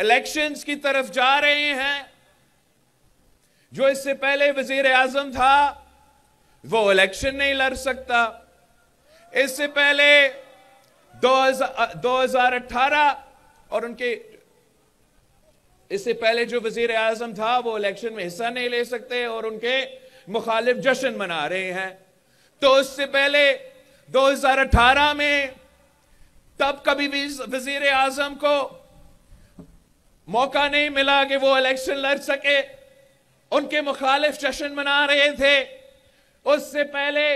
Elections की तरफ जा रहे हैं। जो इससे पहले वजीर आजम था वो इलेक्शन नहीं लड़ सकता। इससे पहले 2018 और उनके इससे पहले जो वजीर आजम था वो इलेक्शन में हिस्सा नहीं ले सकते और उनके मुखालिफ जश्न मना रहे हैं। तो उससे पहले 2018 में तब कभी भी वजीर आजम को मौका नहीं मिला कि वो इलेक्शन लड़ सके, उनके मुखालिफ जश्न मना रहे थे। उससे पहले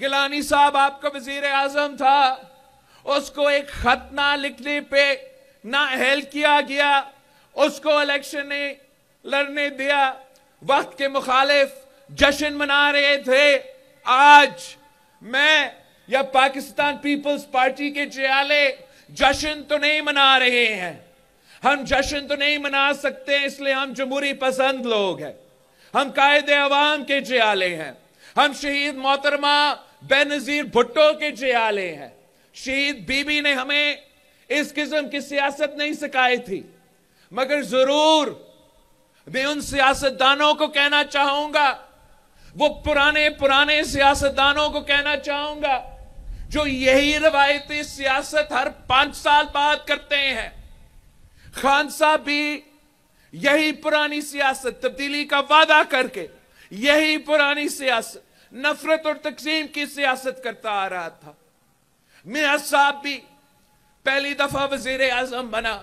गिलानी साहब आपका वजीर आजम था, उसको एक खत ना लिखने पे ना अहल किया गया, उसको इलेक्शन नहीं लड़ने दिया, वक्त के मुखालिफ जश्न मना रहे थे। आज मैं या पाकिस्तान पीपल्स पार्टी के चेले जश्न तो नहीं मना रहे हैं, हम जश्न तो नहीं मना सकते, इसलिए हम जमहूरी पसंद लोग हैं, हम कायदे अवाम के चेले हैं, हम शहीद मोहतरमा बेनजीर भुट्टो के चेले हैं। शहीद बीबी ने हमें इस किस्म की सियासत नहीं सिखाई थी, मगर जरूर मैं उन सियासतदानों को कहना चाहूंगा, वो पुराने सियासतदानों को कहना चाहूंगा जो यही रवायती सियासत हर 5 साल बाद करते हैं। खान साहब भी यही पुरानी सियासत, तब्दीली का वादा करके यही पुरानी सियासत, नफरत और तकसीम की सियासत करता आ रहा था। मियां साहब भी पहली दफा वजीर आजम बना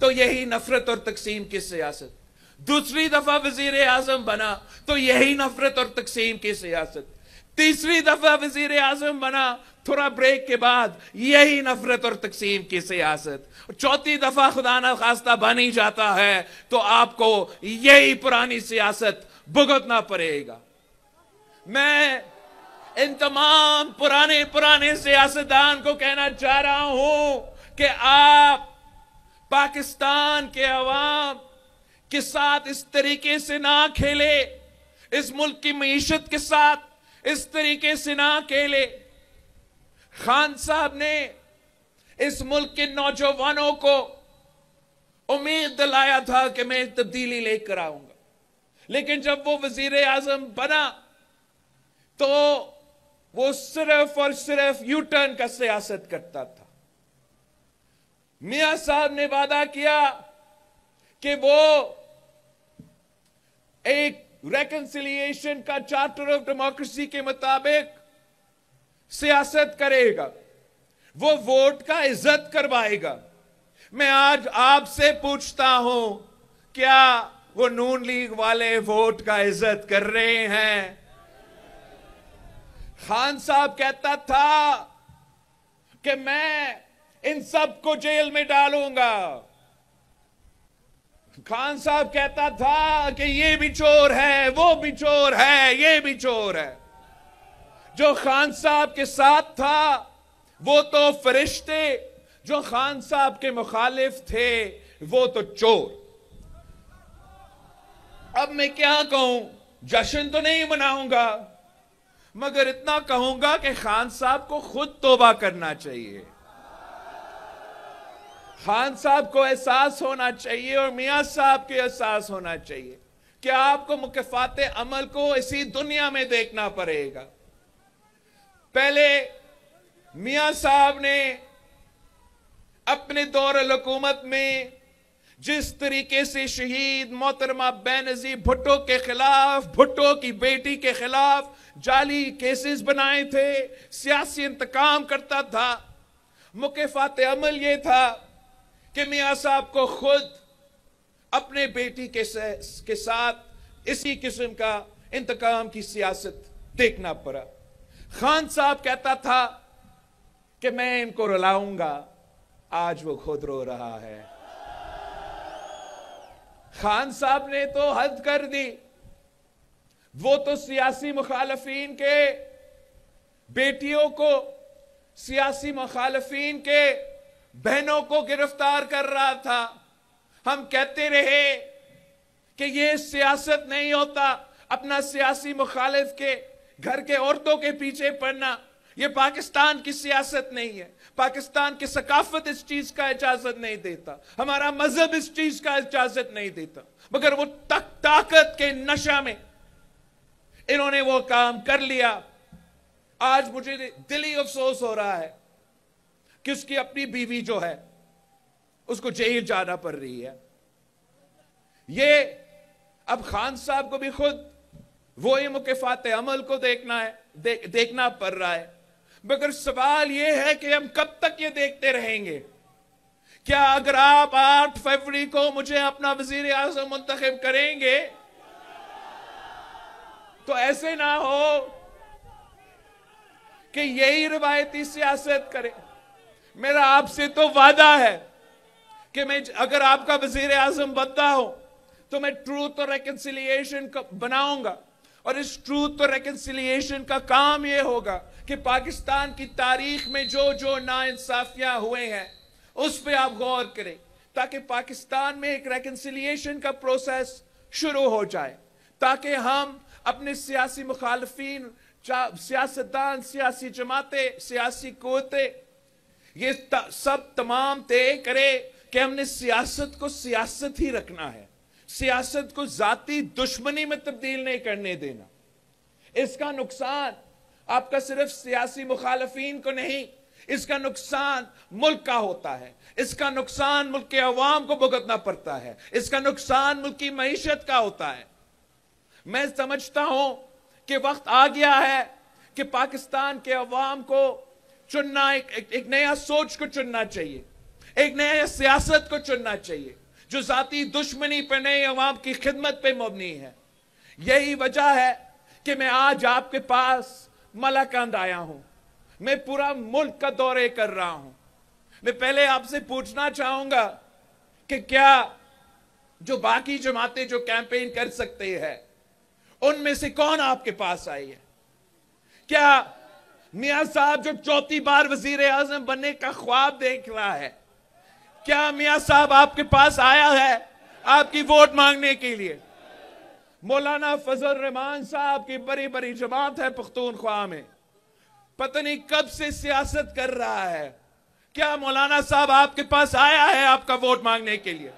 तो यही नफरत और तकसीम की सियासत, दूसरी दफा वजीर आजम बना तो यही नफरत और तकसीम की सियासत, तीसरी दफा वजीर आजम बना थोड़ा ब्रेक के बाद यही नफरत और तकसीम की सियासत, चौथी दफा खुदा न खास्ता बन ही जाता है तो आपको यही पुरानी सियासत भुगतना पड़ेगा। मैं इन तमाम पुराने सियासतदान को कहना चाह रहा हूं कि आप पाकिस्तान के अवाम के साथ इस तरीके से ना खेले, इस मुल्क की मईशत के साथ इस तरीके से ना खेले। खान साहब ने इस मुल्क के नौजवानों को उम्मीद दिलाया था कि मैं तब्दीली लेकर आऊंगा, लेकिन जब वो वजीर आजम बना तो वो सिर्फ और सिर्फ यू टर्न का सियासत करता था। मियां साहब ने वादा किया कि वो एक रेकन्सिलिएशन का चार्टर ऑफ डेमोक्रेसी के मुताबिक सियासत करेगा, वो वोट का इज्जत करवाएगा। मैं आज आपसे पूछता हूं, क्या वो नून लीग वाले वोट का इज्जत कर रहे हैं? खान साहब कहता था कि मैं इन सब को जेल में डालूंगा, खान साहब कहता था कि ये भी चोर है, वो भी चोर है, ये भी चोर है। जो खान साहब के साथ था वो तो फरिश्ते, जो खान साहब के मुखालिफ थे वो तो चोर। अब मैं क्या कहूं, जश्न तो नहीं मनाऊंगा, मगर इतना कहूंगा कि खान साहब को खुद तौबा करना चाहिए, खान साहब को एहसास होना चाहिए और मियां साहब के एहसास होना चाहिए कि आपको मुकाफात अमल को इसी दुनिया में देखना पड़ेगा। पहले मियां साहब ने अपने दौर हुकूमत में जिस तरीके से शहीद मोहतरमा बेनजीर भुट्टो के खिलाफ, भुट्टो की बेटी के खिलाफ जाली केसेस बनाए थे, सियासी इंतकाम करता था, मुकाफात अमल ये था कि मियां साहब को खुद अपने बेटी के साथ इसी किस्म का इंतकाम की सियासत देखना पड़ा। खान साहब कहता था कि मैं इनको रुलाऊंगा, आज वो खुद रो रहा है। खान साहब ने तो हद कर दी, वो तो सियासी मुखालफीन के बेटियों को, सियासी मुखालफीन के बहनों को गिरफ्तार कर रहा था। हम कहते रहे कि यह सियासत नहीं होता अपना सियासी मुखालिफ के घर के औरतों के पीछे पड़ना, ये पाकिस्तान की सियासत नहीं है, पाकिस्तान की सकाफत इस चीज का इजाजत नहीं देता, हमारा मजहब इस चीज का इजाजत नहीं देता, मगर वो ताकत के नशा में इन्होंने वो काम कर लिया। आज मुझे दिल ही अफसोस हो रहा है कि उसकी अपनी बीवी जो है उसको जेल जाना पड़ रही है। ये अब खान साहब को भी खुद वो ही मुकाफात अमल को देखना है, देखना पड़ रहा है। मगर सवाल यह है कि हम कब तक ये देखते रहेंगे? क्या अगर आप 8 फरवरी को मुझे अपना वजीर आजम मुंतखब करेंगे तो ऐसे ना हो कि यही रिवायती सियासत करे। मेरा आपसे तो वादा है कि मैं अगर आपका वजीर आजम बनता हूं तो मैं ट्रूथ और रेकन्सिलियेशन बनाऊंगा, और इस ट्रूथ और रेकन्सिलियेशन का काम यह होगा कि पाकिस्तान की तारीख में जो जो नाइंसाफियां हुए हैं उस पर आप गौर करें, ताकि पाकिस्तान में एक रेकन्सिलियेशन का प्रोसेस शुरू हो जाए, ताकि हम अपने सियासी मुखालफीन, सियासतदान, सियासी जमातें, सियासी कुव्वतें ये सब तमाम तय करें कि हमने सियासत को सियासत ही रखना है, सियासत को जाती दुश्मनी में तब्दील नहीं करने देना। इसका नुकसान आपका सिर्फ सियासी मुखालफीन को नहीं, इसका नुकसान मुल्क का होता है, इसका नुकसान मुल्क के अवाम को भुगतना पड़ता है, इसका नुकसान मुल्क की मईशत का होता है। मैं समझता हूं कि वक्त आ गया है कि पाकिस्तान के अवाम को चुनना, एक नया सोच को चुनना चाहिए, एक नया सियासत को चुनना चाहिए जो जाती दुश्मनी पर नहीं, अवाम की खिदमत पर मबनी है। यही वजह है कि मैं आज आपके पास मलाकांद आया हूं, मैं पूरा मुल्क का दौरे कर रहा हूं। मैं पहले आपसे पूछना चाहूंगा कि क्या जो बाकी जमातें जो कैंपेन कर सकते हैं उनमें से कौन आपके पास आई है? क्या मियां साहब जो चौथी बार वजीर आजम बनने का ख्वाब देख रहा है, क्या मियां साहब आपके पास आया है आपकी वोट मांगने के लिए? मौलाना फजल रहमान साहब की बड़ी बड़ी जमात है पख्तूनख्वा में, पता नहीं कब से सियासत कर रहा है। क्या मौलाना साहब आपके पास आया है आपका वोट मांगने के लिए?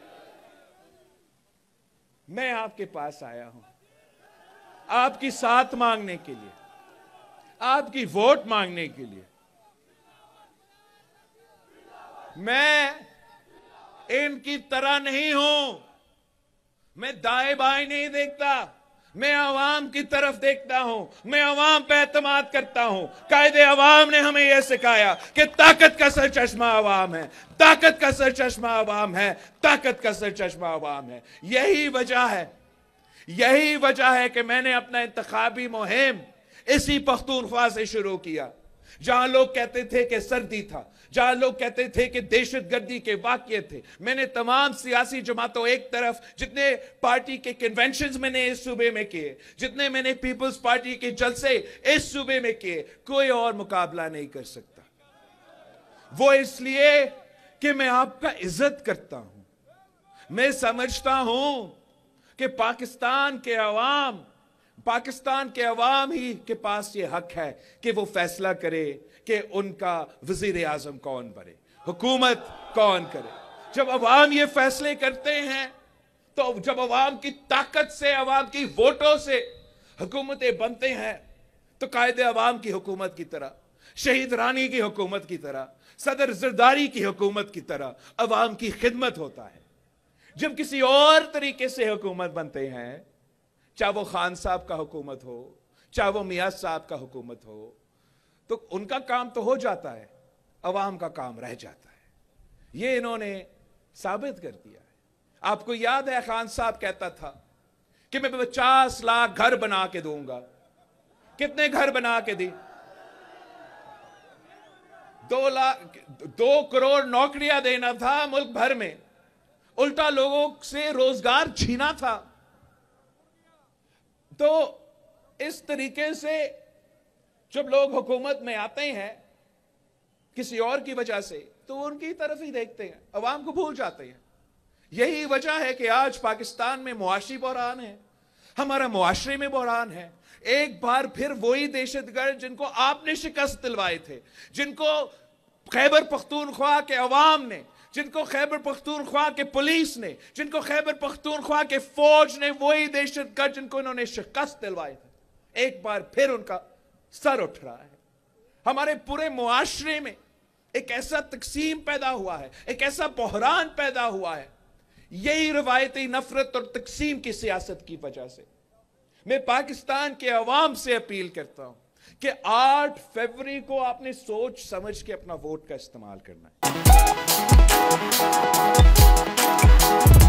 मैं आपके पास आया हूं आपकी साथ मांगने के लिए, आपकी वोट मांगने के लिए। मैं इनकी तरह नहीं हूं, मैं दाएं बाएं नहीं देखता, मैं आवाम की तरफ देखता हूं, मैं आवाम पे एतमाद करता हूं। कायदे आवाम ने हमें यह सिखाया कि ताकत का सर चश्मा आवाम है, ताकत का सर चश्मा आवाम है, ताकत का सर चश्मा आवाम है। यही वजह है, यही वजह है कि मैंने अपना इंतखाबी मुहिम इसी पख्तूनख्वा से शुरू किया, जहां लोग कहते थे कि सर्दी था, जहां लोग कहते थे कि दहशतगर्दी के वाकये थे। मैंने तमाम सियासी जमातों, एक तरफ जितने पार्टी के कन्वेंशंस मैंने इस सूबे में किए, जितने मैंने पीपल्स पार्टी के जलसे इस सूबे में किए, कोई और मुकाबला नहीं कर सकता। वो इसलिए कि मैं आपका इज्जत करता हूं, मैं समझता हूं कि पाकिस्तान के अवाम ही के पास ये हक है कि वो फैसला करे कि उनका वजीर आजम कौन बने, हुकूमत कौन करे। जब अवाम ये फैसले करते हैं, तो जब अवाम की ताकत से, अवाम की वोटों से हुकूमतें बनते हैं, तो कायदे अवाम की हुकूमत की तरह, शहीद रानी की हुकूमत की तरह, सदर जरदारी की हुकूमत की तरह अवाम की खिदमत होता है। जब किसी और तरीके से हुकूमत बनते हैं, चाहे वो खान साहब का हुकूमत हो, चाहे वो मियां साहब का हुकूमत हो, तो उनका काम तो हो जाता है, अवाम का काम रह जाता है। ये इन्होंने साबित कर दिया है। आपको याद है खान साहब कहता था कि मैं 50 लाख घर बना के दूंगा। कितने घर बना के दी? 2 करोड़ नौकरियां देना था मुल्क भर में, उल्टा लोगों से रोजगार छीना था। तो इस तरीके से जब लोग हुकूमत में आते हैं किसी और की वजह से, तो उनकी तरफ ही देखते हैं, अवाम को भूल जाते हैं। यही वजह है कि आज पाकिस्तान में मुआशी बहरान है, हमारा मुआशरे में बहरान है। एक बार फिर वही दहशतगर्द जिनको आपने शिकस्त दिलवाए थे, जिनको खैबर पख्तूनख्वा के अवाम ने, जिनको खैबर पख्तूनख्वा के पुलिस ने, जिनको खैबर पख्तूनख्वा के फौज ने, वही दहशतगर्द जिनको इन्होंने शिकस्त दिलवाए थे, एक बार फिर उनका सर उठ रहा है। हमारे पूरे मुआशरे में एक ऐसा तकसीम पैदा हुआ है, एक ऐसा बहरान पैदा हुआ है, यही रवायती नफरत और तकसीम की सियासत की वजह से। मैं पाकिस्तान के अवाम से अपील करता हूं कि 8 फरवरी को आपने सोच समझ के अपना वोट का इस्तेमाल करना है।